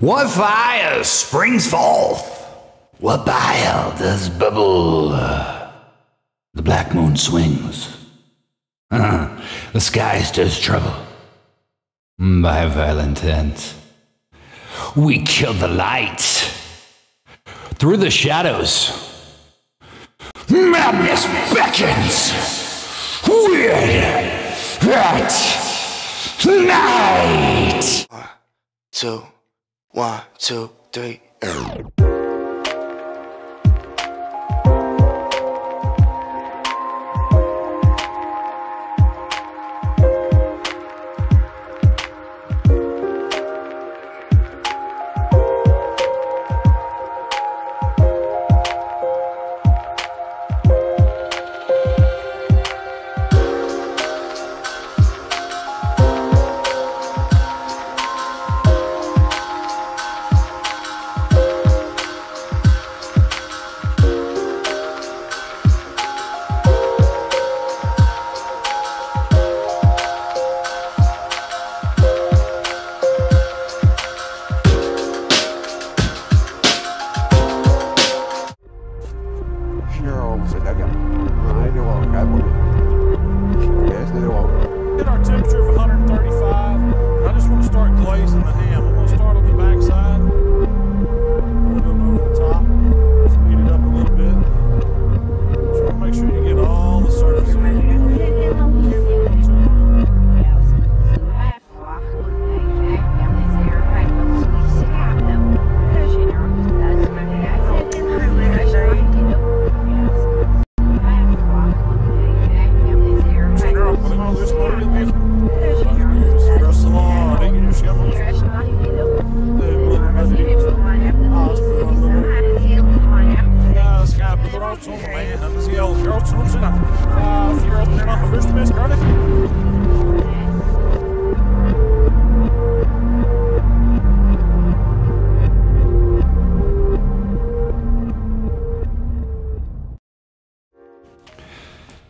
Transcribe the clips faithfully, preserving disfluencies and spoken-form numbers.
What fire springs forth? What bile does bubble? The black moon swings. Uh, the sky stirs trouble. By violent intent. We kill the light. Through the shadows. Madness beckons. Weird at night. One, two, one, two, three.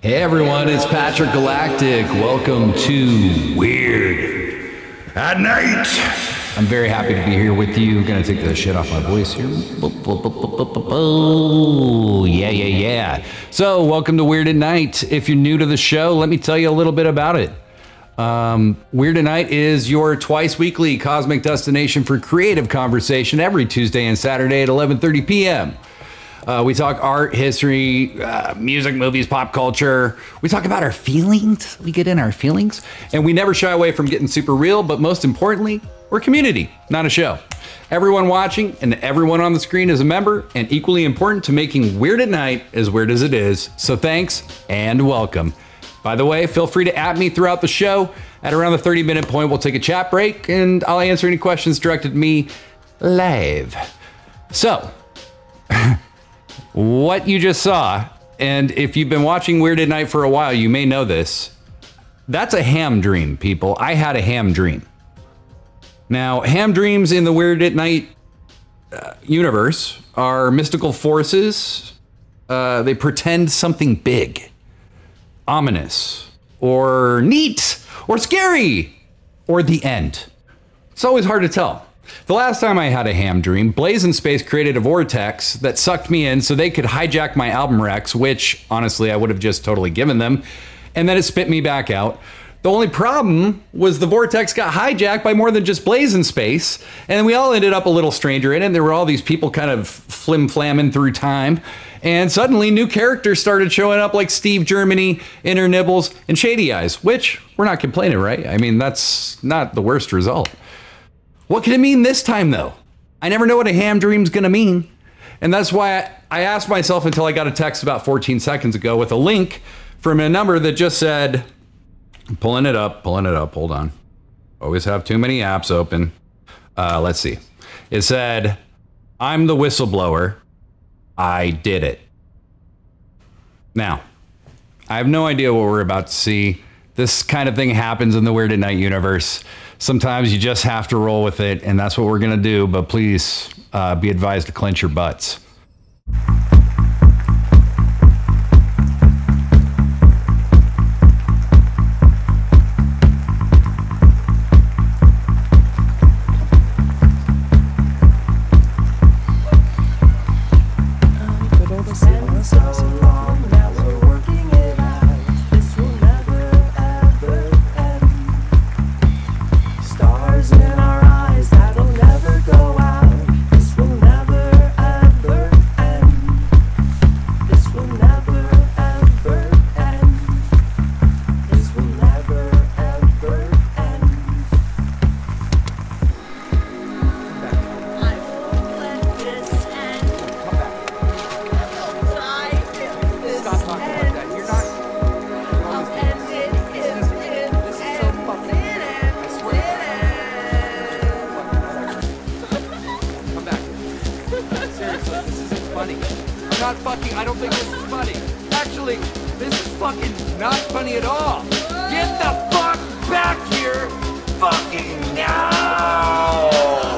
Hey everyone, it's Patrick Galactic. Welcome to Weird at Night. I'm very happy to be here with you. I'm gonna take the shit off my voice here. Yeah, yeah, yeah. So, welcome to Weird at Night. If you're new to the show, let me tell you a little bit about it. Um, Weird at Night is your twice weekly cosmic destination for creative conversation every Tuesday and Saturday at eleven thirty p m Uh, we talk art, history, uh, music, movies, pop culture. We talk about our feelings. We get in our feelings. And we never shy away from getting super real, but most importantly, we're community, not a show. Everyone watching and everyone on the screen is a member, and equally important to making Weird at Night as weird as it is. So thanks and welcome. By the way, feel free to at me throughout the show. At around the thirty minute point, we'll take a chat break and I'll answer any questions directed at me live. So, what you just saw, and if you've been watching Weird at Night for a while, you may know this. That's a ham dream, people. I had a ham dream. Now, ham dreams in the Weird at Night uh, universe are mystical forces. Uh, they pretend something big, ominous, or neat, or scary, or the end. It's always hard to tell. The last time I had a ham dream, Blazinspace created a vortex that sucked me in so they could hijack my album racks, which honestly I would have just totally given them, and then it spit me back out. The only problem was the vortex got hijacked by more than just Blazinspace, and we all ended up a little stranger in it, and there were all these people kind of flim-flamming through time, and suddenly new characters started showing up like Steve Germany, Inner Nibbles, and Shady Eyes, which we're not complaining, right? I mean, that's not the worst result. What could it mean this time, though? I never know what a ham dream's gonna mean. And that's why I asked myself until I got a text about fourteen seconds ago with a link from a number that just said, I'm pulling it up, pulling it up, hold on. Always have too many apps open. Uh, let's see. It said, I'm the whistleblower. I did it. Now, I have no idea what we're about to see. This kind of thing happens in the Weird at Night universe. Sometimes you just have to roll with it, and that's what we're gonna do, but please uh, be advised to clench your butts. I'm not fucking, I don't think this is funny. Actually, this is fucking not funny at all. Get the fuck back here fucking now!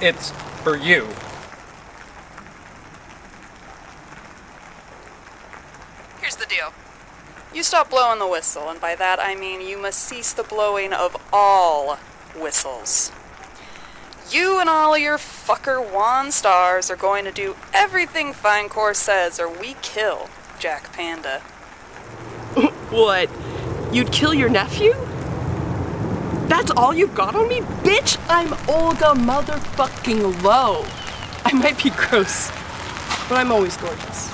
It's for you. Here's the deal. You stop blowing the whistle, and by that I mean you must cease the blowing of all whistles. You and all of your fucker Juan stars are going to do everything Fine Corp says, or we kill Jack Panda. What? You'd kill your nephew? That's all you've got on me? Bitch, I'm Olga motherfucking low. I might be gross, but I'm always gorgeous.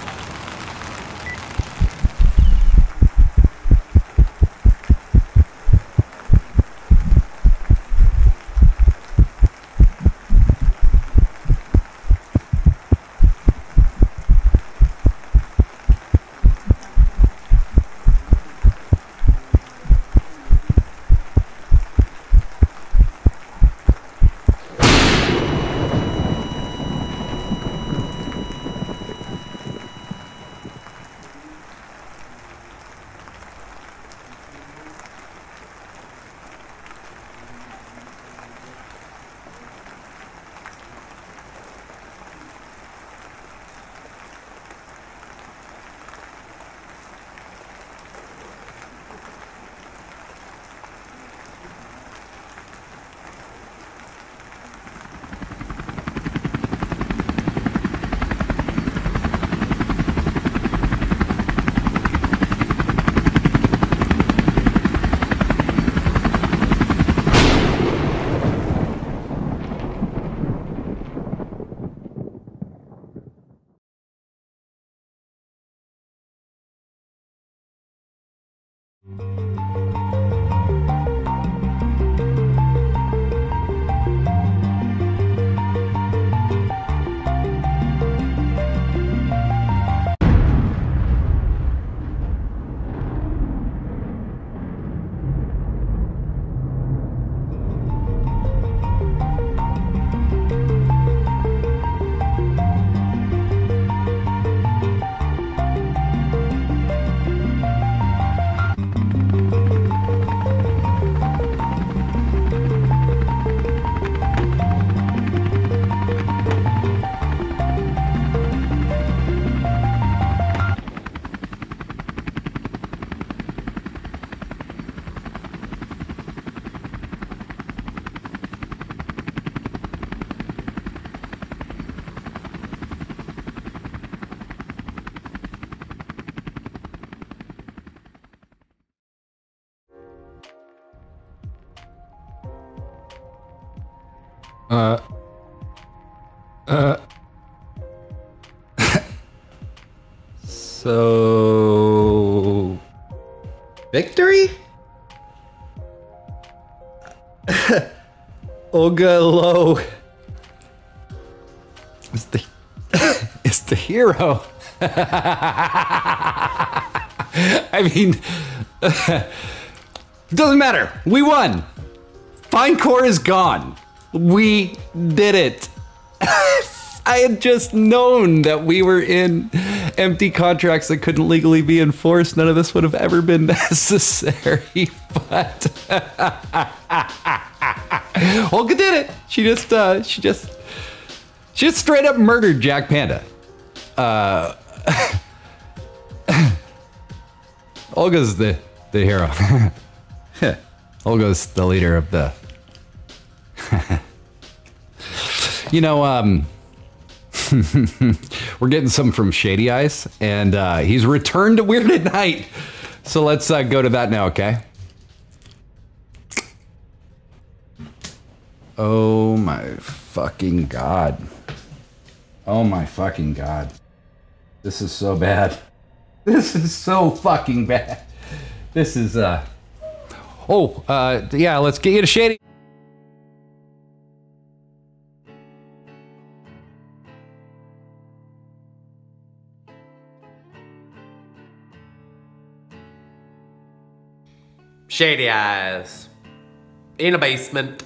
Uh. Uh. So... victory? Olga Low is the, is the hero. I mean, it doesn't matter. We won. Fine Corp is gone. We did it. I had just known that we were in empty contracts that couldn't legally be enforced. None of this would have ever been necessary, but Olga did it. She just, uh, she just, she just straight up murdered Jack Panda. Uh, Olga's the, the hero. Olga's the leader of the, you know, um, we're getting some from Shady Eyes, and uh, he's returned to Weird at Night. So let's uh, go to that now, okay? Oh my fucking god. Oh my fucking god. This is so bad. This is so fucking bad. This is, uh... Oh, uh, yeah, let's get you to Shady. Shady Eyes, in a basement,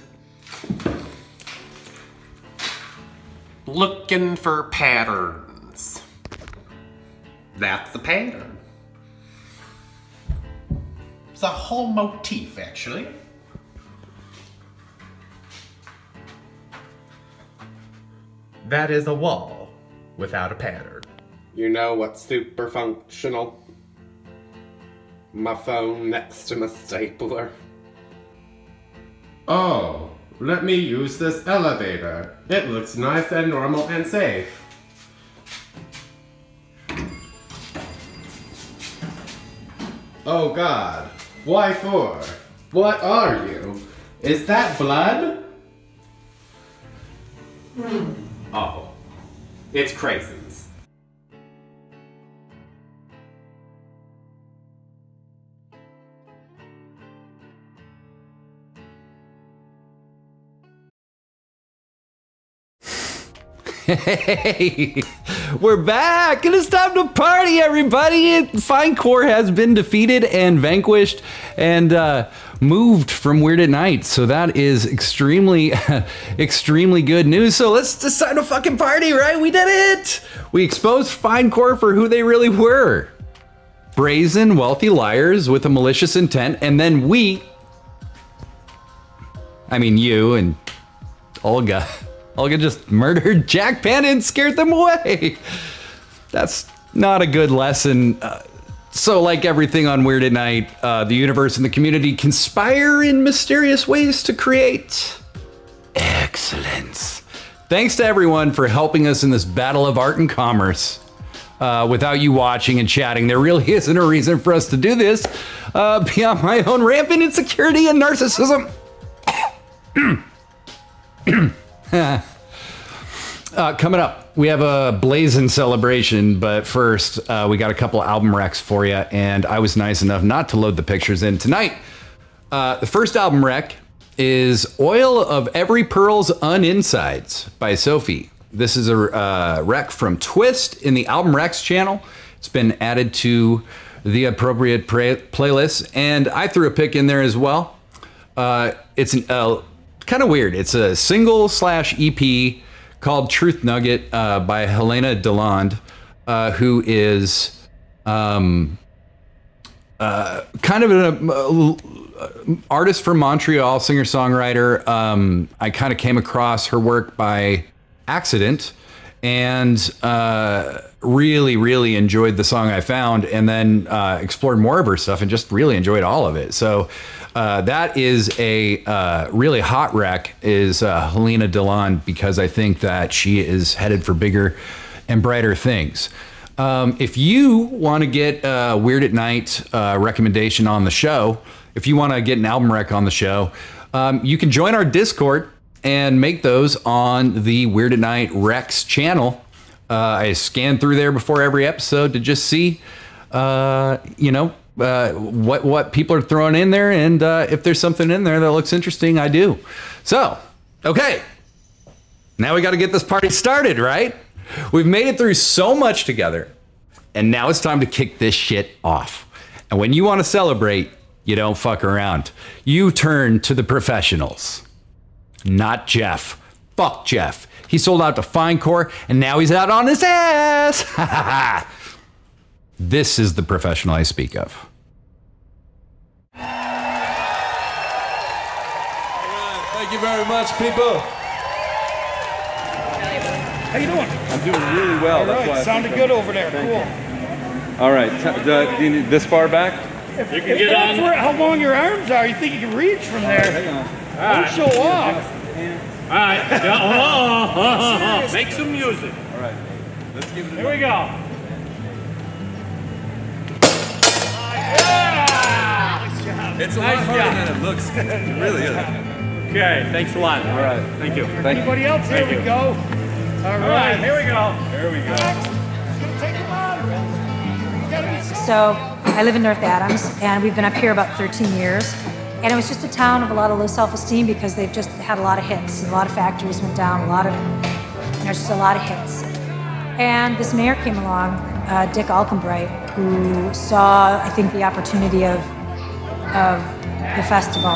looking for patterns. That's the pattern. It's a whole motif, actually. That is a wall without a pattern. You know what's super functional? My phone next to my stapler. Oh, let me use this elevator. It looks nice and normal and safe. Oh god, why for? What are you? Is that blood? Oh, it's crazy. Hey, we're back, and it's time to party, everybody. Fine Corp has been defeated and vanquished and uh, moved from Weird at Night. So that is extremely, extremely good news. So let's decide to fucking party, right? We did it. We exposed Fine Corp for who they really were. Brazen, wealthy liars with a malicious intent. And then we, I mean you and Olga, Olga just murdered Jack Panda and scared them away. That's not a good lesson. Uh, so like everything on Weird at Night, uh, the universe and the community conspire in mysterious ways to create excellence. Thanks to everyone for helping us in this battle of art and commerce. Uh, without you watching and chatting, there really isn't a reason for us to do this uh, beyond my own rampant insecurity and narcissism. uh, coming up, we have a Blazin' celebration, but first uh, we got a couple album recs for you, and I was nice enough not to load the pictures in tonight. Uh, the first album rec is Oil of Every Pearl's Uninsides by Sophie. This is a uh, rec from Twist in the Album Recs channel. It's been added to the appropriate playlist, and I threw a pick in there as well. Uh, it's an... Uh, kind of weird. It's a single slash E P called Truth Nugget uh, by Helena Deland, uh, who is um, uh, kind of an uh, artist from Montreal, singer-songwriter. Um, I kind of came across her work by accident and uh, really, really enjoyed the song I found, and then uh, explored more of her stuff and just really enjoyed all of it. So Uh, that is a uh, really hot wreck is uh, Helena Deland, because I think that she is headed for bigger and brighter things. Um, if you want to get a Weird at Night uh, recommendation on the show, if you want to get an album rec on the show, um, you can join our Discord. and make those on the Weird at Night Rex channel. Uh, I scan through there before every episode to just see, uh, you know, uh, what, what people are throwing in there. And uh, if there's something in there that looks interesting, I do. So, okay. Now we got to get this party started, right? We've made it through so much together. And now it's time to kick this shit off. And when you want to celebrate, you don't fuck around. You turn to the professionals. Not Jeff. Fuck Jeff. He sold out to Fine Corp, and now he's out on his ass. Ha ha ha. This is the professional I speak of. All right, thank you very much, people. How you doing? I'm doing really well. All right, that's why sounded good over there. Thank cool. All right, the, do you need this far back? If, you can if get that's on. Where, how long your arms are, you think you can reach from there? Right, hang on. All right. Don't show off. All right, oh, oh, oh, oh. Make some music. All right, let's give it a Here go. we go. Yeah! It's a nice lot harder job. than it looks. It really is. Okay, thanks a lot. All right, thank you. Thank Anybody you. else? Here thank we you. go. All right. All right, here we go. Here we go. So I live in North Adams, and we've been up here about thirteen years. And it was just a town of a lot of low self-esteem because they've just had a lot of hits. A lot of factories went down, a lot of, you know, just a lot of hits. And this mayor came along, uh, Dick Alcumbright, who saw, I think, the opportunity of, of the festival.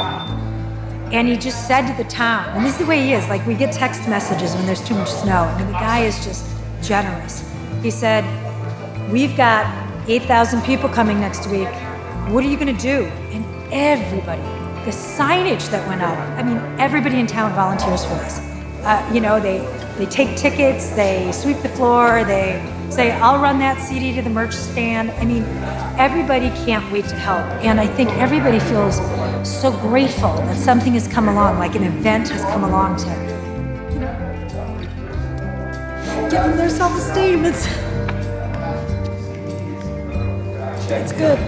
And he just said to the town, and this is the way he is, like we get text messages when there's too much snow. I mean, the guy is just generous. He said, we've got eight thousand people coming next week. What are you gonna do? And everybody, the signage that went up. I mean, everybody in town volunteers for this. Uh, you know, they, they take tickets, they sweep the floor, they say, I'll run that C D to the merch stand. I mean, everybody can't wait to help. And I think everybody feels so grateful that something has come along, like an event has come along to, you know, give them their self-esteem. It's, it's good.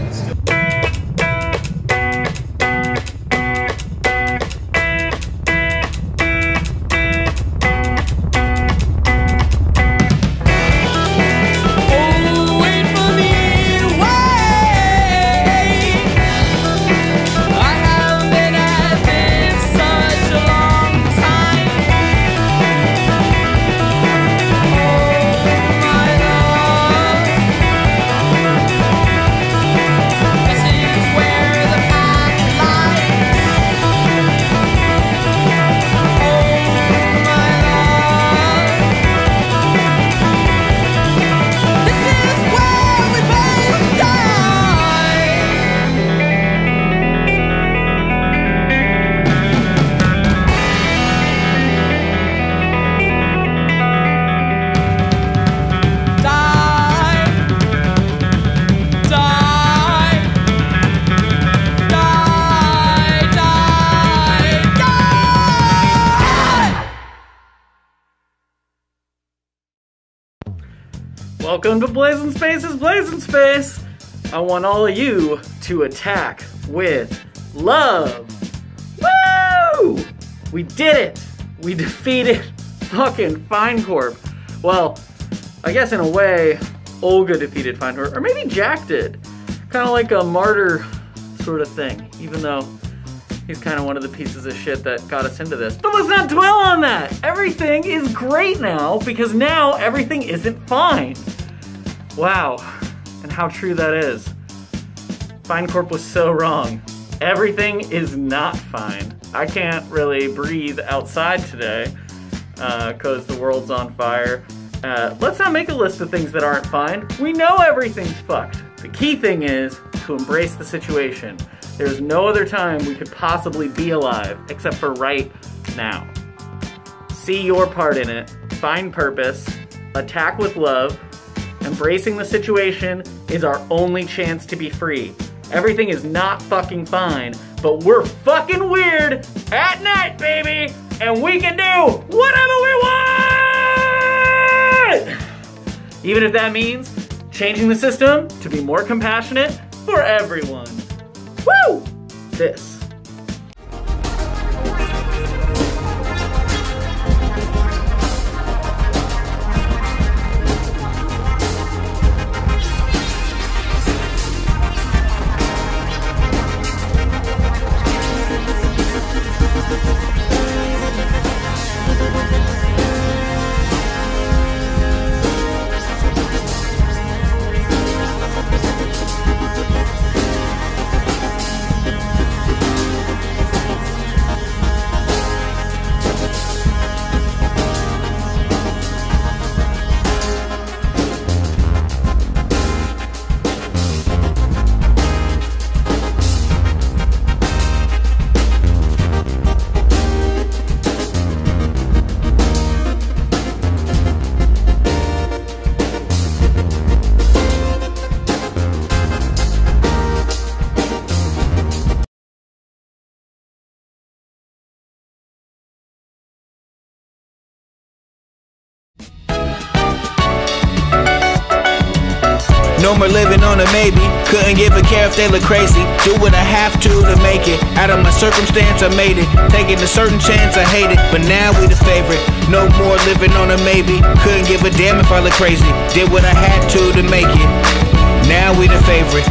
Welcome to Blazinspace's Blazinspace! I want all of you to attack with love! Woo! We did it! We defeated fucking Fine Corp. Well, I guess in a way, Olga defeated Fine Corp, or maybe Jack did. Kind of like a martyr sort of thing, even though he's kind of one of the pieces of shit that got us into this. But let's not dwell on that! Everything is great now, because now everything isn't fine. Wow, and how true that is. Fine Corp was so wrong. Everything is not fine. I can't really breathe outside today because uh, the world's on fire. Uh, let's not make a list of things that aren't fine. We know everything's fucked. The key thing is to embrace the situation. There's no other time we could possibly be alive except for right now. See your part in it. Find purpose. Attack with love. Embracing the situation is our only chance to be free. Everything is not fucking fine, but we're fucking weird at night, baby, and we can do whatever we want! Even if that means changing the system to be more compassionate for everyone. Woo! This. No more living on a maybe. Couldn't give a care if they look crazy. Do what I have to to make it. Out of my circumstance, I made it. Taking a certain chance, I hate it. But now we the favorite. No more living on a maybe. Couldn't give a damn if I look crazy. Did what I had to to make it. Now we the favorite.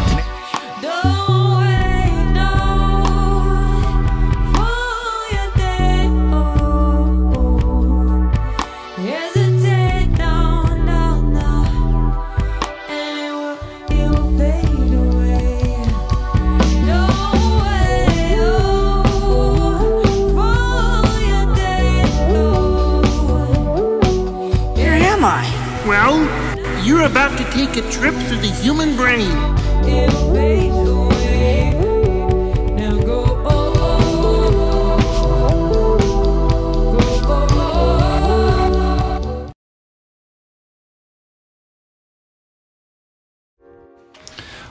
You're about to take a trip through the human brain.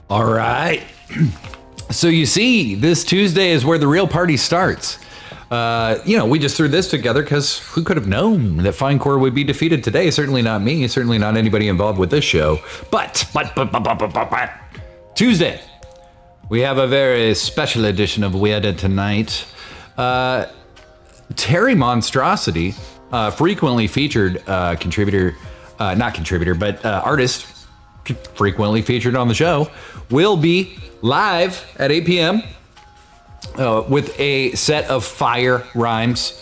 All right. So you see, this Tuesday is where the real party starts. Uh, you know, we just threw this together because who could have known that Fine Corp would be defeated today? Certainly not me. Certainly not anybody involved with this show. But, but, but, but, but, but, but, but. Tuesday, we have a very special edition of Weird at Night. Uh, Terry Monstrosity, uh, frequently featured uh, contributor, uh, not contributor, but uh, artist, frequently featured on the show, will be live at eight p m Uh, with a set of fire rhymes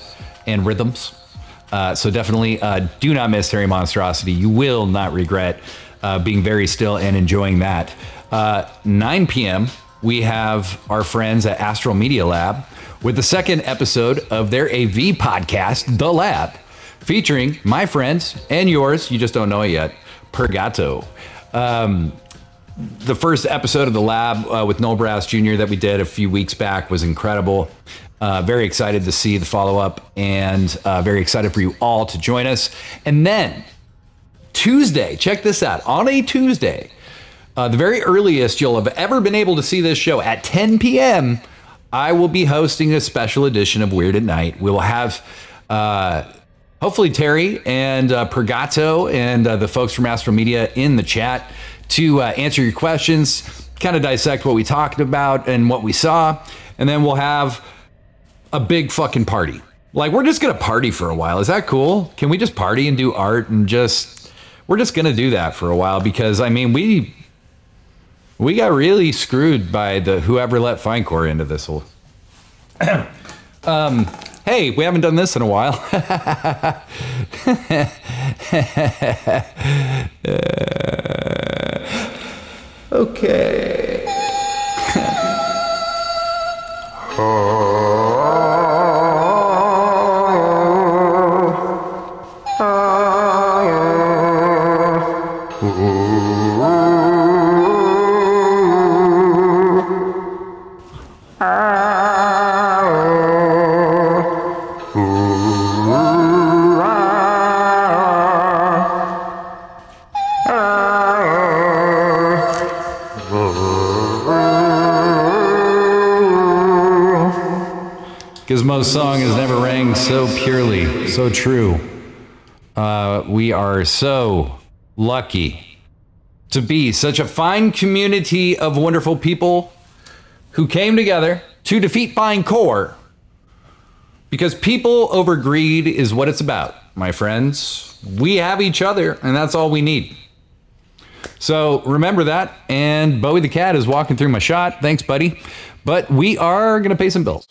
and rhythms. Uh, so definitely uh, do not miss Terry Monstrosity. You will not regret uh, being very still and enjoying that. Uh, nine p m, we have our friends at Astral Media Lab with the second episode of their A V podcast, The Lab, featuring my friends and yours, you just don't know it yet, Pergato. Um, The first episode of The Lab uh, with Noel Brass Junior that we did a few weeks back was incredible. Uh, very excited to see the follow-up and uh, very excited for you all to join us. And then Tuesday, check this out. On a Tuesday, uh, the very earliest you'll have ever been able to see this show at ten p m, I will be hosting a special edition of Weird at Night. We will have uh, hopefully Terry and uh, Pergato and uh, the folks from Astral Media in the chat to uh, answer your questions, kind of dissect what we talked about and what we saw, and then we'll have a big fucking party. Like, we're just gonna party for a while. Is that cool? Can we just party and do art and just, we're just gonna do that for a while because, I mean, we we got really screwed by the whoever let Fine Corp into this whole... um, hey, we haven't done this in a while. uh, Okay. Gizmo's song has never rang so purely, so true. Uh, we are so lucky to be such a fine community of wonderful people who came together to defeat Fine Corp. Because people over greed is what it's about, my friends. We have each other, and that's all we need. So remember that, and Bowie the Cat is walking through my shot. Thanks, buddy. But we are going to pay some bills.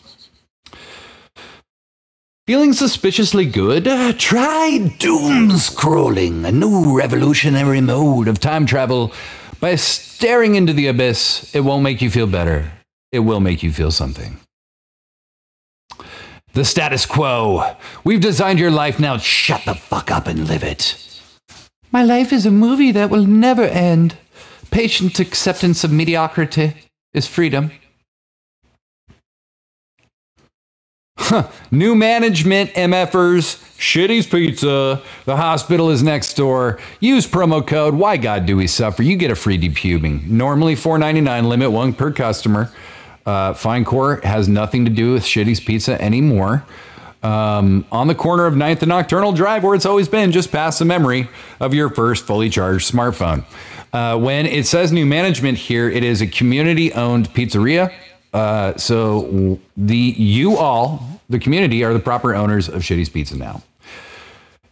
Feeling suspiciously good? Try doom scrolling, a new revolutionary mode of time travel. By staring into the abyss, it won't make you feel better. It will make you feel something. The status quo. We've designed your life, now shut the fuck up and live it. My life is a movie that will never end. Patient acceptance of mediocrity is freedom. Huh. New management, MFers, Shitty's Pizza, the hospital is next door. Use promo code, why God do we suffer? You get a free depubing. Normally four ninety-nine, limit one per customer. Uh, Fine Corp has nothing to do with Shitty's Pizza anymore. Um, on the corner of ninth and Nocturnal Drive, where it's always been, just past the memory of your first fully charged smartphone. Uh, when it says new management here, it is a community-owned pizzeria. Uh, so the you all, the community, are the proper owners of Shitty's Pizza now.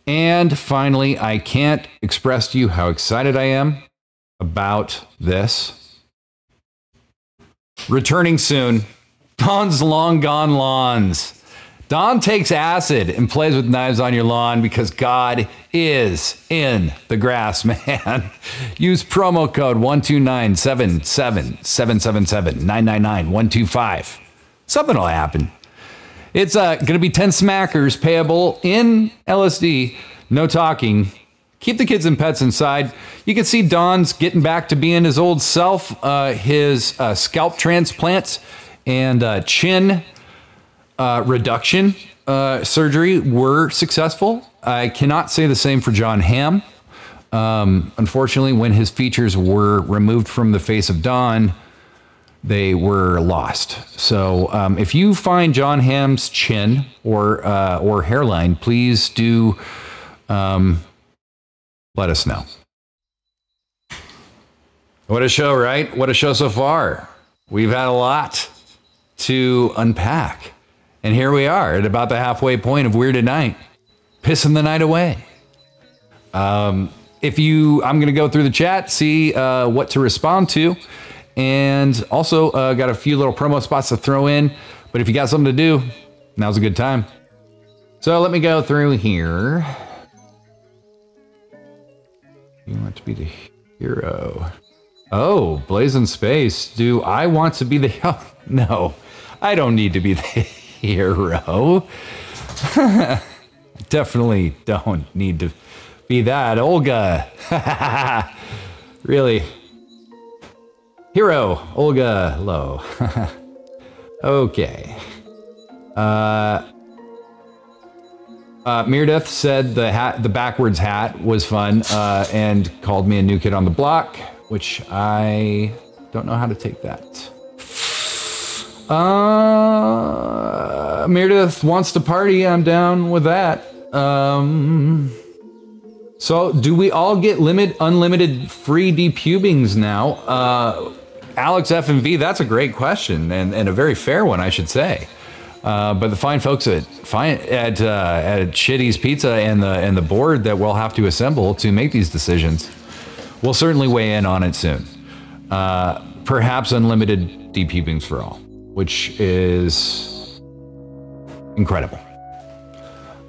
And finally, I can't express to you how excited I am about this. Returning soon, Don's Long Gone Lawns. Don takes acid and plays with knives on your lawn because God is in the grass, man. Use promo code one two nine seven seven seven seven seven nine nine nine one two five. Something will happen. It's uh, going to be ten smackers payable in L S D. No talking. Keep the kids and pets inside. You can see Don's getting back to being his old self, uh, his uh, scalp transplants and uh, chin uh, reduction uh, surgery were successful. I cannot say the same for John Hamm. Um, unfortunately, when his features were removed from the face of Don, they were lost. So um, if you find John Hamm's chin or uh, or hairline, please do um, let us know. What a show, right? What a show so far. We've had a lot to unpack. And here we are at about the halfway point of Weird at Night. Pissing the night away. Um, if you, I'm going to go through the chat, see uh, what to respond to. And also uh, got a few little promo spots to throw in. But if you got something to do, now's a good time. So let me go through here. You want to be the hero. Oh, Blazinspace. Do I want to be the hero? Oh, no, I don't need to be the hero. Definitely don't need to be that. Olga. Really. Hero, Olga Low. Okay. Uh, uh, Mere Death said the hat, the backwards hat was fun, uh, and called me a new kid on the block, which I don't know how to take that. Uh, Mere Death wants to party. I'm down with that. Um, so do we all get limit, unlimited free depubings now? Uh, Alex F and V, that's a great question and, and a very fair one, I should say. Uh, but the fine folks at fine at uh, at Shitty's Pizza and the and the board that we'll have to assemble to make these decisions will certainly weigh in on it soon. Uh, perhaps unlimited depubings for all, which is incredible.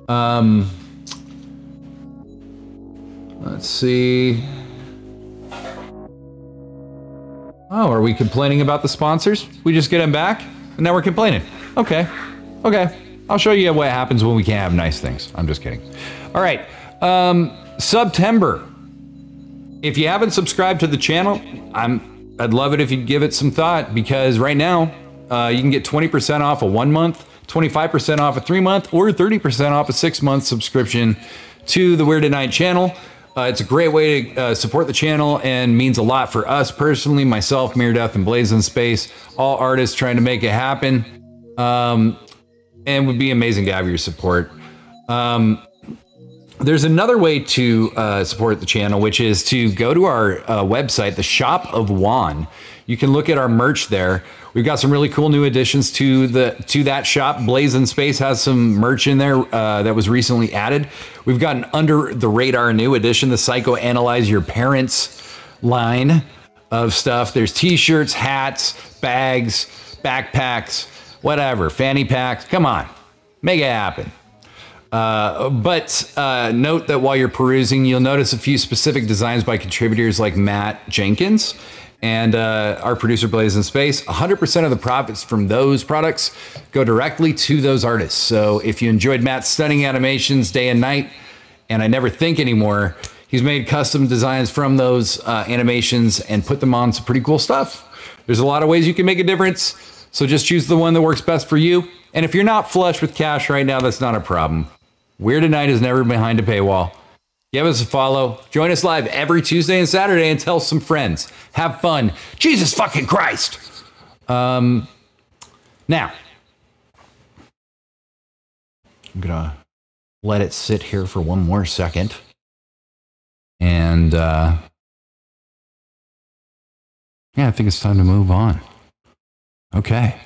Um, let's see. Oh, are we complaining about the sponsors? We just get them back and now we're complaining. Okay. Okay. I'll show you what happens when we can't have nice things. I'm just kidding. All right. Um, September. If you haven't subscribed to the channel, I'm, I'd love it if you'd give it some thought, because right now uh, you can get twenty percent off a one month, twenty-five percent off a three month, or thirty percent off a six month subscription to the Weird at Night channel. Uh, it's a great way to uh, support the channel and means a lot for us personally, myself, Mere Death, and Blazinspace, all artists trying to make it happen. Um, and it would be amazing to have your support. Um, there's another way to uh, support the channel, which is to go to our uh, website, The Shop of Juan. You can look at our merch there. We've got some really cool new additions to the to that shop. Blazinspace has some merch in there uh, that was recently added. We've got an under the radar new edition, the Psychoanalyze Your Parents line of stuff. There's t-shirts, hats, bags, backpacks, whatever, fanny packs. Come on, make it happen. Uh, but uh, note that while you're perusing, you'll notice a few specific designs by contributors like Matt Jenkins and uh, our producer Blazinspace. one hundred percent of the profits from those products go directly to those artists. So if you enjoyed Matt's stunning animations Day and Night, and I Never Think Anymore, he's made custom designs from those uh, animations and put them on some pretty cool stuff. There's a lot of ways you can make a difference, so just choose the one that works best for you. And if you're not flush with cash right now, that's not a problem. Weird at Night is never behind a paywall. Give us a follow. Join us live every Tuesday and Saturday and tell some friends. Have fun. Jesus fucking Christ. Um, now, I'm gonna let it sit here for one more second. And uh, Yeah, I think it's time to move on. Okay.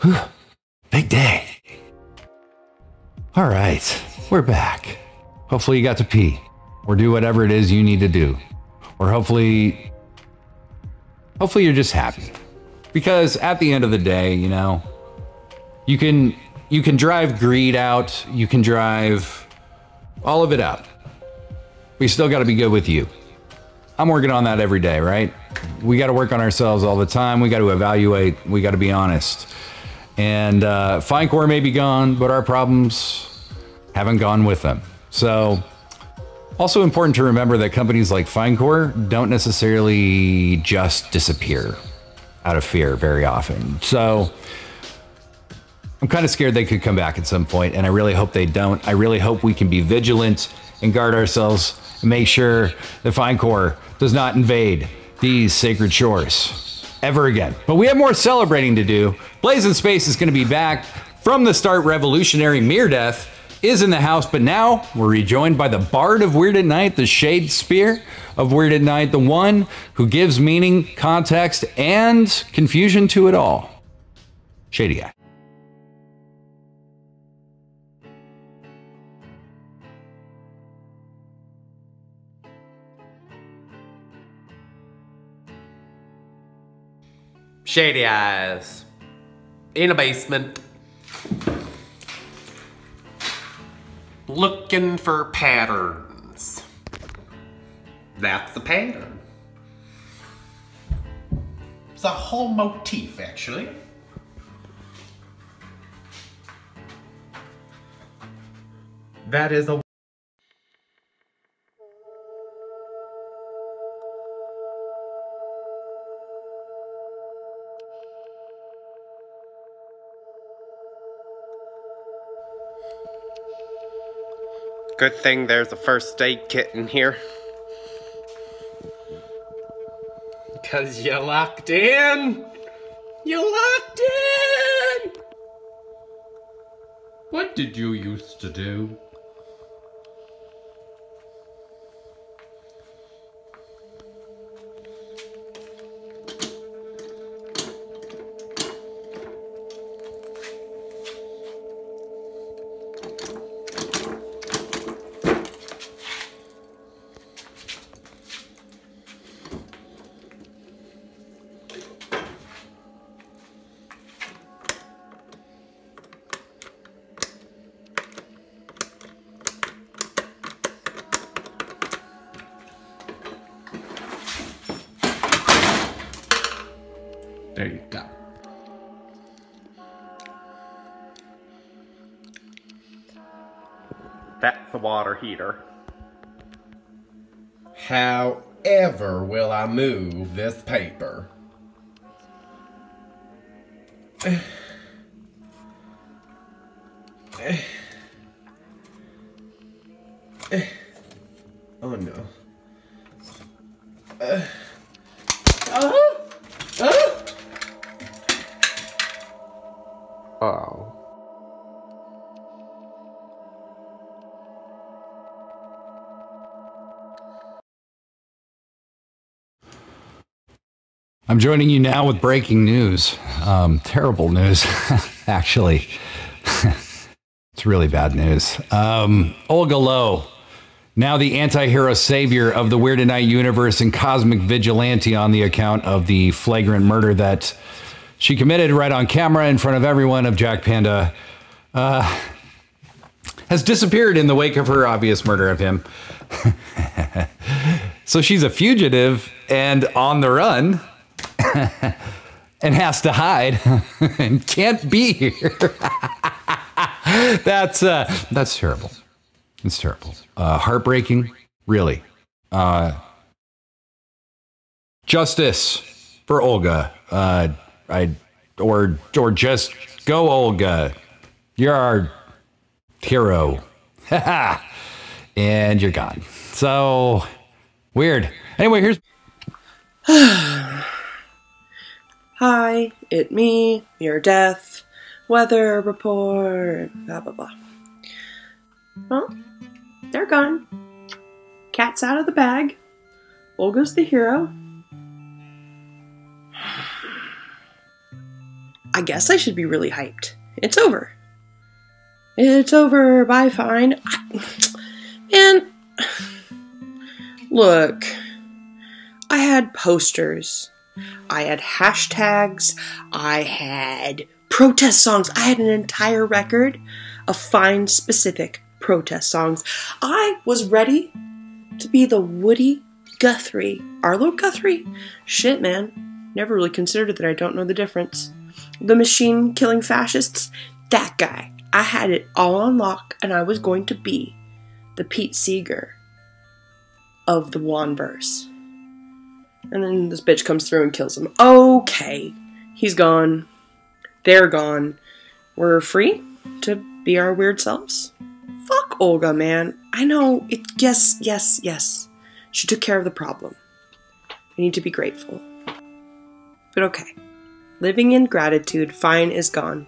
Whew. Big day. All right, we're back. Hopefully you got to pee or do whatever it is you need to do. Or hopefully, hopefully you're just happy. Because at the end of the day, you know, you can, you can drive greed out. You can drive all of it out. We still got to be good with you. I'm working on that every day, right? We got to work on ourselves all the time. We got to evaluate. We got to be honest. And uh, Fine Corp may be gone, but our problems haven't gone with them. So also important to remember that companies like Fine Corp don't necessarily just disappear out of fear very often. So I'm kind of scared they could come back at some point, and I really hope they don't. I really hope we can be vigilant and guard ourselves and make sure that Fine Corp does not invade these sacred shores ever again. But we have more celebrating to do. Blazinspace is going to be back. From the start, revolutionary Mere Death is in the house, but now we're rejoined by the Bard of Weird at Night, the Shade Spear of Weird at Night, the one who gives meaning, context, and confusion to it all. Shady Eyes. Shady Eyes, in a basement, looking for patterns. That's a pattern. It's a whole motif, actually. That is a good thing there's a first aid kit in here. Because you're locked in! You're locked in! What did you used to do? Water heater. However will I move this paper? Oh no. Uh, uh, uh. Oh. I'm joining you now with breaking news. Um, terrible news, actually. It's really bad news. Um, Olga Low, now the anti-hero savior of the Weird at Night universe and cosmic vigilante on the account of the flagrant murder that she committed right on camera in front of everyone of Jack Panda, uh, has disappeared in the wake of her obvious murder of him. So she's a fugitive and on the run. And has to hide and can't be here. That's uh, that's terrible. It's terrible. Uh, heartbreaking, really. Uh, justice for Olga. Uh, I or or just go, Olga. You're our hero, and you're gone. So weird. Anyway, here's. Hi, it me, Mere Death, weather report, blah, blah, blah. Well, they're gone. Cat's out of the bag. Olga's the hero. I guess I should be really hyped. It's over. It's over. Bye, Fine. And look, I had posters. I had hashtags. I had protest songs. I had an entire record of Fine-specific protest songs. I was ready to be the Woody Guthrie. Arlo Guthrie? Shit, man. Never really considered that. I don't know the difference. The machine killing fascists? That guy. I had it all on lock, and I was going to be the Pete Seeger of the Juanverse. And then this bitch comes through and kills him. Okay. He's gone. They're gone. We're free to be our weird selves. Fuck Olga, man. I know. It. Yes, yes, yes. She took care of the problem. I need to be grateful. But okay. Living in gratitude, Fine is gone.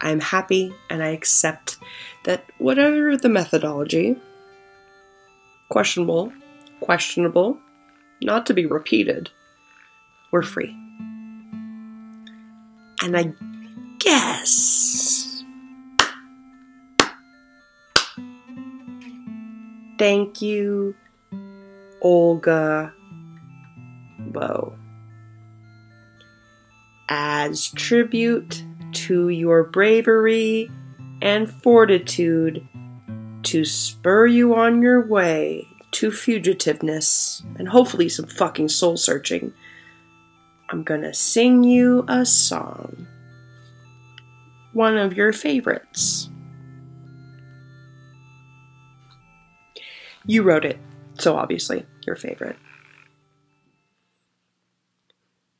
I am happy, and I accept that whatever the methodology, questionable, questionable, not to be repeated, we're free. And I guess... Thank you, Olga Bo. As tribute to your bravery and fortitude to spur you on your way to fugitiveness and hopefully some fucking soul searching, I'm gonna sing you a song. One of your favorites. You wrote it, so obviously your favorite.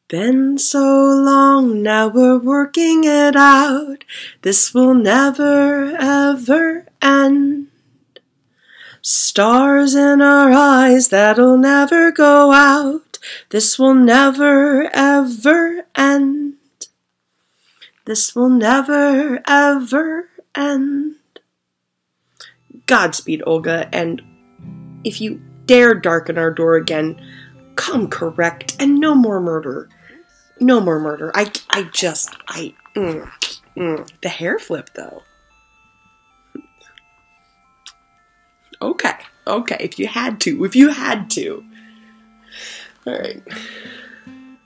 Been so long, now we're working it out. This will never, ever end. Stars in our eyes, that'll never go out. This will never, ever end. This will never, ever end. Godspeed, Olga, and if you dare darken our door again, come correct, and no more murder. No more murder. I, I just, I, mm, mm. The hair flip, though. Okay, okay, if you had to, if you had to. Alright.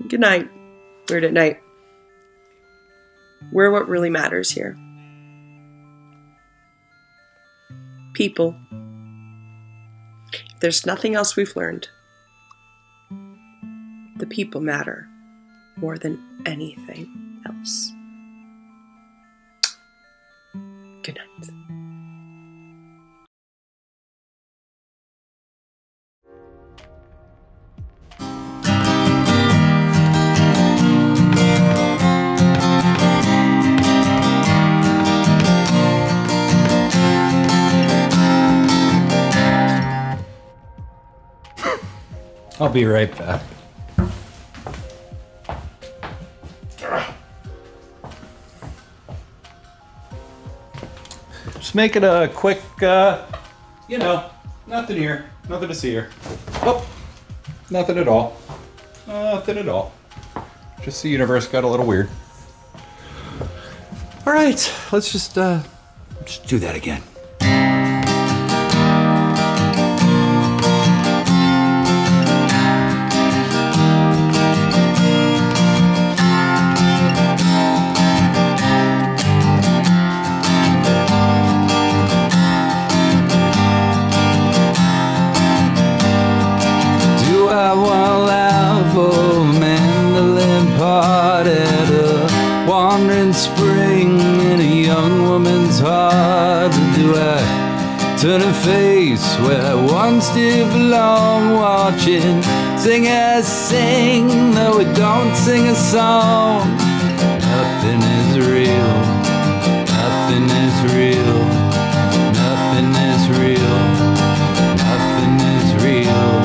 Good night. Weird at Night. We're what really matters here. People. If there's nothing else we've learned, the people matter more than anything else. Good night. I'll be right back. Just making a quick, uh, you know, nothing here, nothing to see here. Oh, nothing at all, nothing at all. Just the universe got a little weird. All right, let's just, uh, just do that again. Turn a face where I once did belong, watching singers sing, though we don't sing a song. Nothing is real, nothing is real, nothing is real, nothing is real.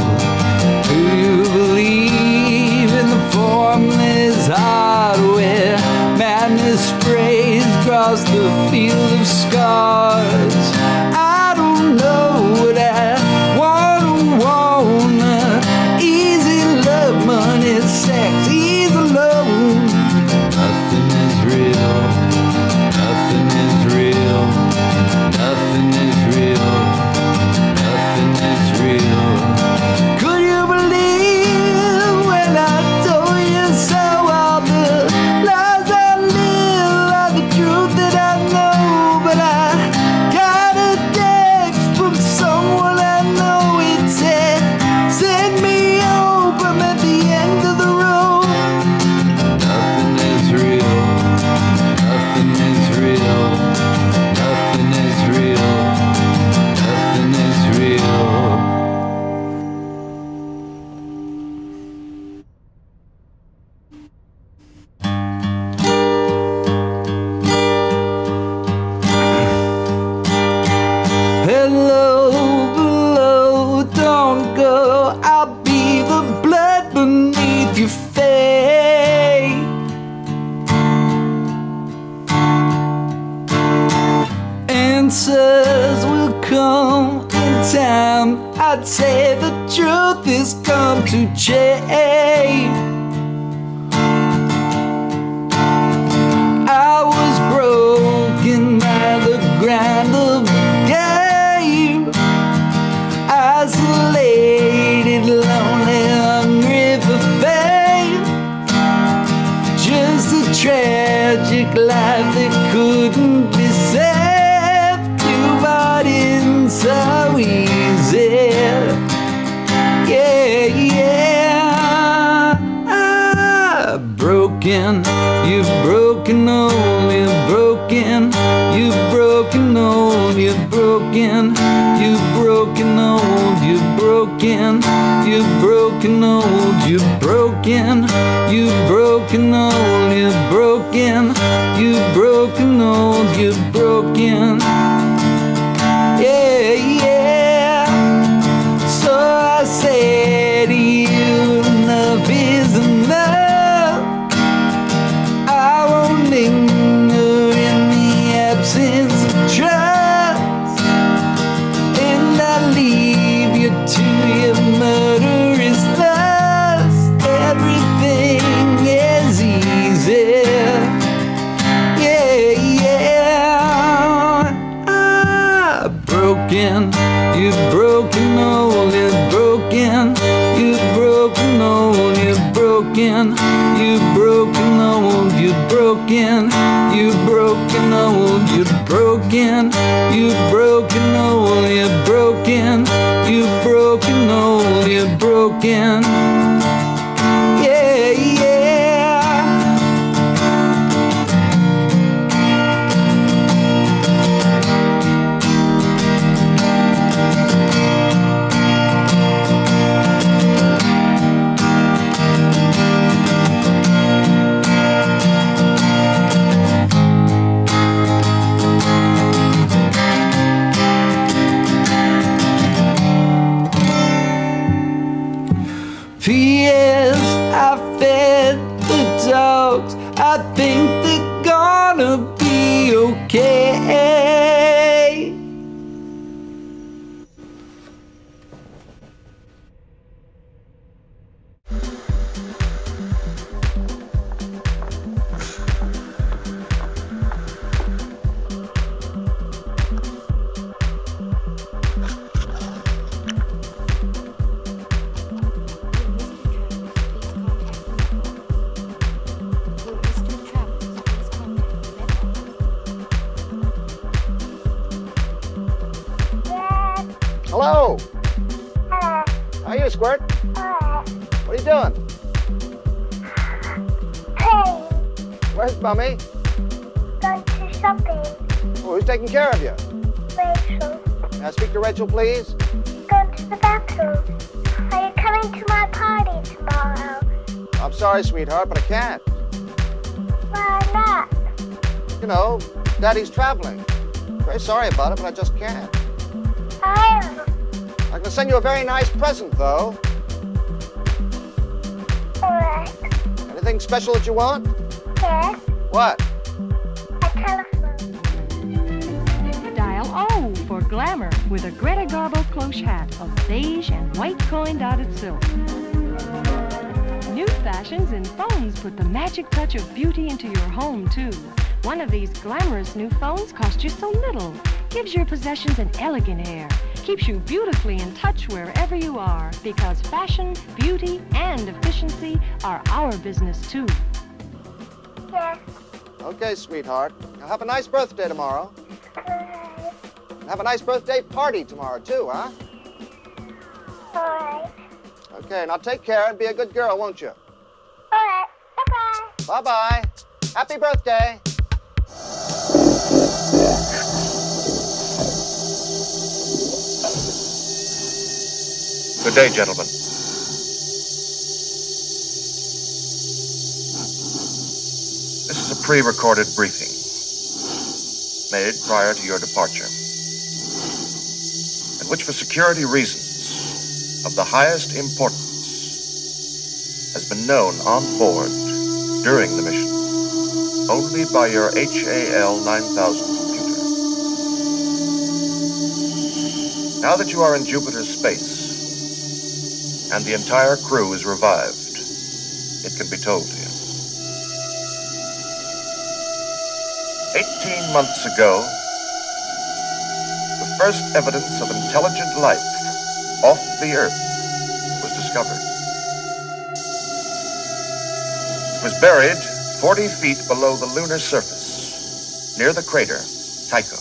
Do you believe in the formless heart where madness sprays across the field of scars? answers will come in time. I'd say the truth is come to change. I was broken by the grind of the game, isolated, lonely, hungry for fame. Just a tragic life that couldn't be saved. You bought in so easy. Yeah, yeah, I'm broken. You've broken, oh, you're broken. You've broken, oh, you're broken. You've broken, oh, you're broken. You've broken, oh, you're broken. You've broken, oh, you're broken. You've broken, oh, you're broken. Yeah, yeah. So I say to you, enough is enough. You've broken, oh, you're broken. You've broken, oh, you're broken. You've broken, oh, you're broken. You've broken, oh, you're broken. You've broken, oh, you're broken. You've broken, oh, you're broken. Yeah, yeah. P S. I fed the dogs. I think they're gonna be okay. Hello. How are you, Squirt? What are you doing? Where's Bummy? Going to shopping. Oh, who's taking care of you? Rachel. Now speak to Rachel, please. Going to the bathroom. Are you coming to my party tomorrow? I'm sorry, sweetheart, but I can't. Why not? You know, Daddy's traveling. Very sorry about it, but I just can't. I am. I can send you a very nice present, though. All right. Anything special that you want? Yes. What? A telephone. Dial O for glamour with a Greta Garbo cloche hat of beige and white coin-dotted silk. New fashions in phones put the magic touch of beauty into your home, too. One of these glamorous new phones costs you so little. Gives your possessions an elegant air, keeps you beautifully in touch wherever you are, because fashion, beauty, and efficiency are our business, too. Yes. Okay, sweetheart. Now have a nice birthday tomorrow. All right. And have a nice birthday party tomorrow, too, huh? All right. Okay, now take care and be a good girl, won't you? All right. Bye-bye. Bye-bye. Happy birthday. Good day, gentlemen. This is a pre-recorded briefing made prior to your departure, and which for security reasons of the highest importance has been known on board during the mission only by your H A L nine thousand computer. Now that you are in Jupiter's space, and the entire crew is revived, it can be told to you. Eighteen months ago, the first evidence of intelligent life off the Earth was discovered. It was buried forty feet below the lunar surface, near the crater Tycho.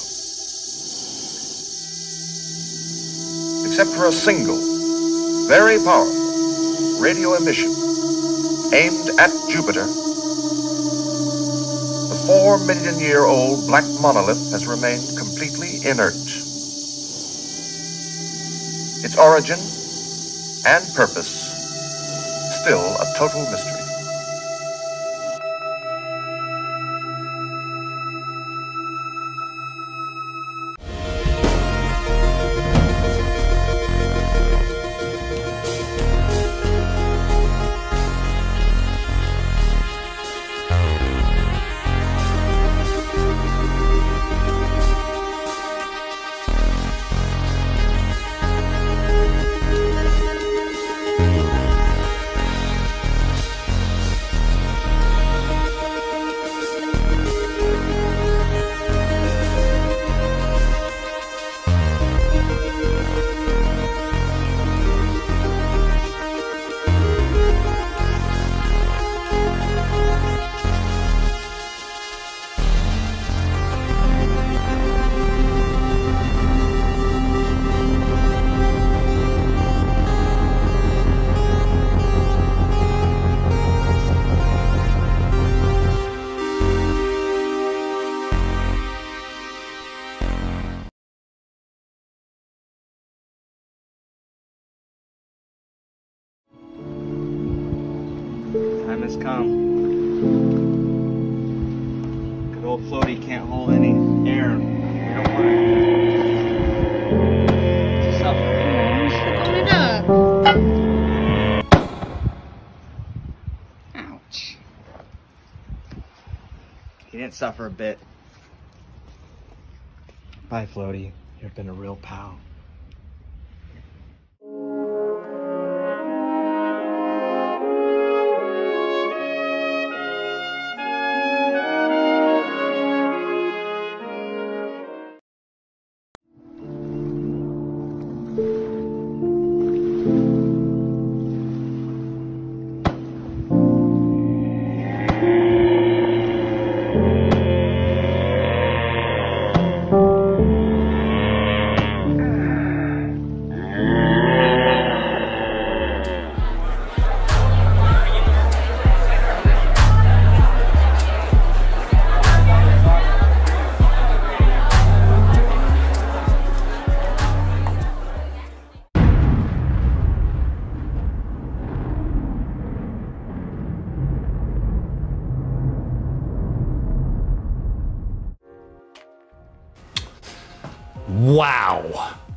Except for a single, very powerful radio emission aimed at Jupiter, the four million year old black monolith has remained completely inert. Its origin and purpose still a total mystery. Suffer a bit. Bye, Floaty. You've been a real pal.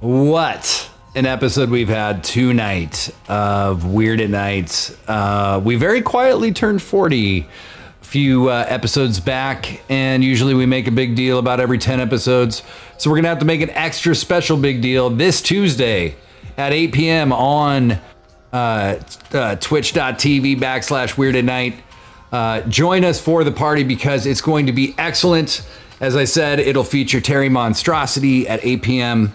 What an episode we've had tonight of Weird at Night. Uh, we very quietly turned forty a few uh, episodes back, and usually we make a big deal about every ten episodes. So we're gonna have to make an extra special big deal this Tuesday at eight p m on uh, uh, twitch.tv backslash Weird at Night. Uh, join us for the party because it's going to be excellent. As I said, it'll feature Terry Monstrosity at eight p m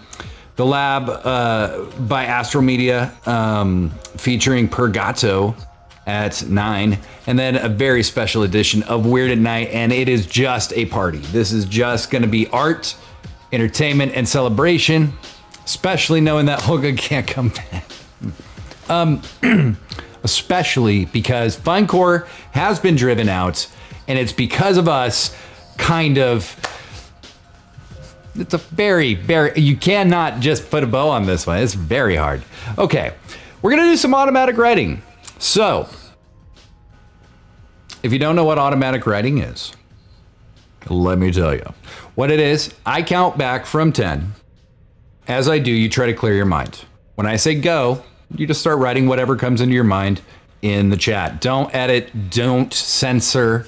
The Lab uh, by Astral Media, um, featuring Pergato at nine, and then a very special edition of Weird at Night, and it is just a party. This is just gonna be art, entertainment, and celebration, especially knowing that Olga can't come back. Um, especially because Fine Corp has been driven out, and it's because of us, kind of. It's a very, very, you cannot just put a bow on this one. It's very hard. Okay, we're gonna do some automatic writing. So, if you don't know what automatic writing is, let me tell you. What it is, I count back from ten. As I do, you try to clear your mind. When I say go, you just start writing whatever comes into your mind in the chat. Don't edit, don't censor.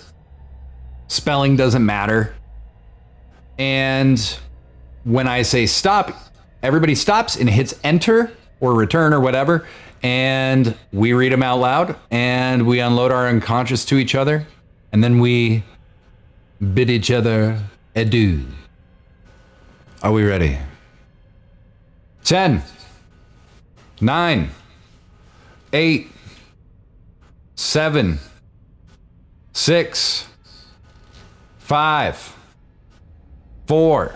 Spelling doesn't matter. And when I say stop, Everybody stops and hits enter or return or whatever, and we read them out loud, and we unload our unconscious to each other, and then we bid each other adieu. Are we ready? Ten. Nine. Eight. Seven. Six. Five. Four.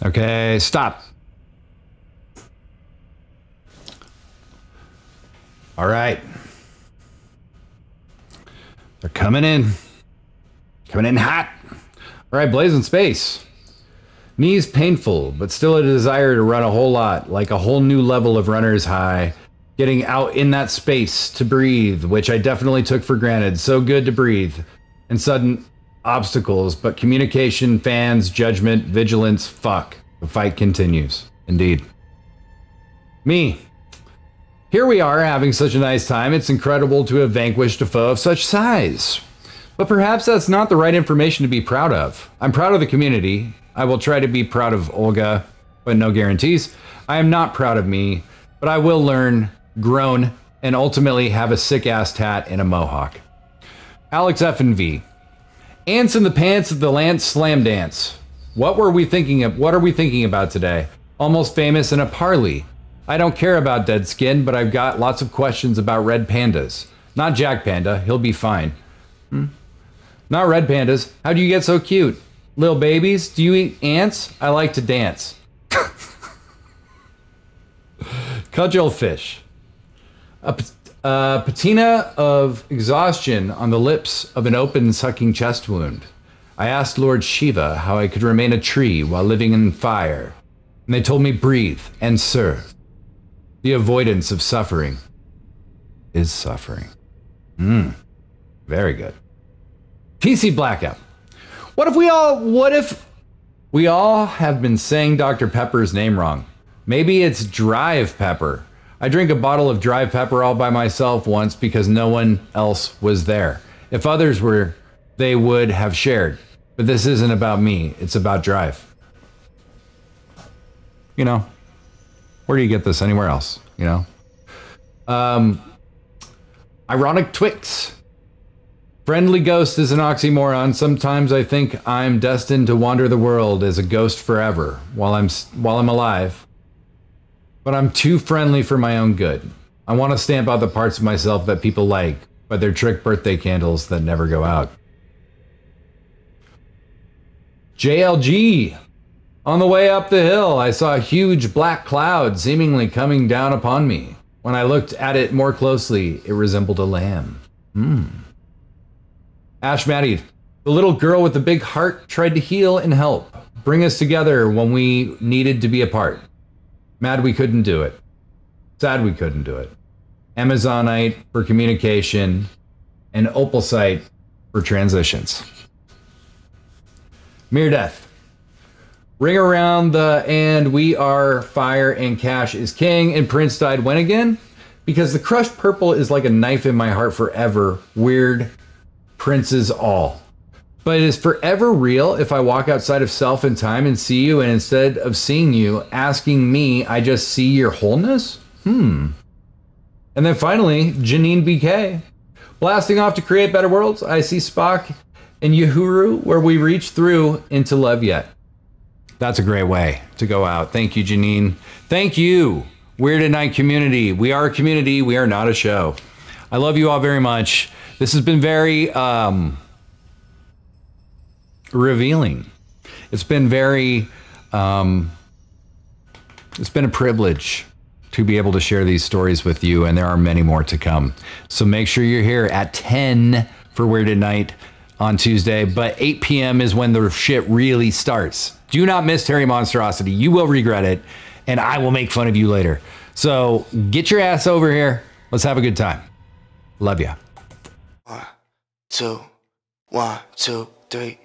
Okay, stop. All right. They're coming in. Coming in hot. All right, Blazinspace. Knees painful, but still a desire to run a whole lot, like a whole new level of runner's high. Getting out in that space to breathe, which I definitely took for granted. So good to breathe. And sudden obstacles, but communication, fans, judgment, vigilance, fuck. The fight continues. Indeed. Me. Here we are having such a nice time. It's incredible to have vanquished a foe of such size. But perhaps that's not the right information to be proud of. I'm proud of the community. I will try to be proud of Olga, but no guarantees. I am not proud of me, but I will learn, grown, and ultimately have a sick-ass tat and a mohawk. Alex F and V. Ants in the pants at the Lance Slam Dance. What were we thinking of? What are we thinking about today? Almost famous in a parley. I don't care about dead skin, but I've got lots of questions about red pandas. Not Jack Panda. He'll be fine. Hmm? Not red pandas. How do you get so cute? Little babies? Do you eat ants? I like to dance. Cudgelfish. A Uh, patina of exhaustion on the lips of an open, sucking chest wound. I asked Lord Shiva how I could remain a tree while living in fire, and they told me breathe and serve. The avoidance of suffering is suffering. Mmm. Very good. P C Blackout. What if we all, what if we all have been saying Doctor Pepper's name wrong? Maybe it's Drive Pepper. I drank a bottle of Drive Pepper all by myself once because no one else was there. If others were, they would have shared. But this isn't about me. It's about Drive. You know, where do you get this anywhere else? You know? Um, ironic Twix. Friendly ghost is an oxymoron. Sometimes I think I'm destined to wander the world as a ghost forever while I'm, while I'm alive. But I'm too friendly for my own good. I want to stamp out the parts of myself that people like, but they're trick birthday candles that never go out. J L G. On the way up the hill, I saw a huge black cloud seemingly coming down upon me. When I looked at it more closely, it resembled a lamb. Hmm. Ash Maddie. The little girl with the big heart tried to heal and help. Bring us together when we needed to be apart. Mad we couldn't do it. Sad we couldn't do it. Amazonite for communication and Opalsite for transitions. Mere Death. Ring around the and we are fire and cash is king and Prince died when again? Because the crushed purple is like a knife in my heart forever. Weird princes all. But it is forever real if I walk outside of self and time and see you, and instead of seeing you, asking me, I just see your wholeness? Hmm. And then finally, Janine B K. Blasting off to create better worlds, I see Spock and Uhura where we reach through into love yet. That's a great way to go out. Thank you, Janine. Thank you, Weird at Night community. We are a community, we are not a show. I love you all very much. This has been very um, revealing. It's been very, um, it's been a privilege to be able to share these stories with you, and there are many more to come. So make sure you're here at ten for Weird at Night on Tuesday, but eight p m is when the shit really starts. Do not miss Terry Monstrosity. You will regret it, and I will make fun of you later. So get your ass over here. Let's have a good time. Love ya. One, two, one, two, three.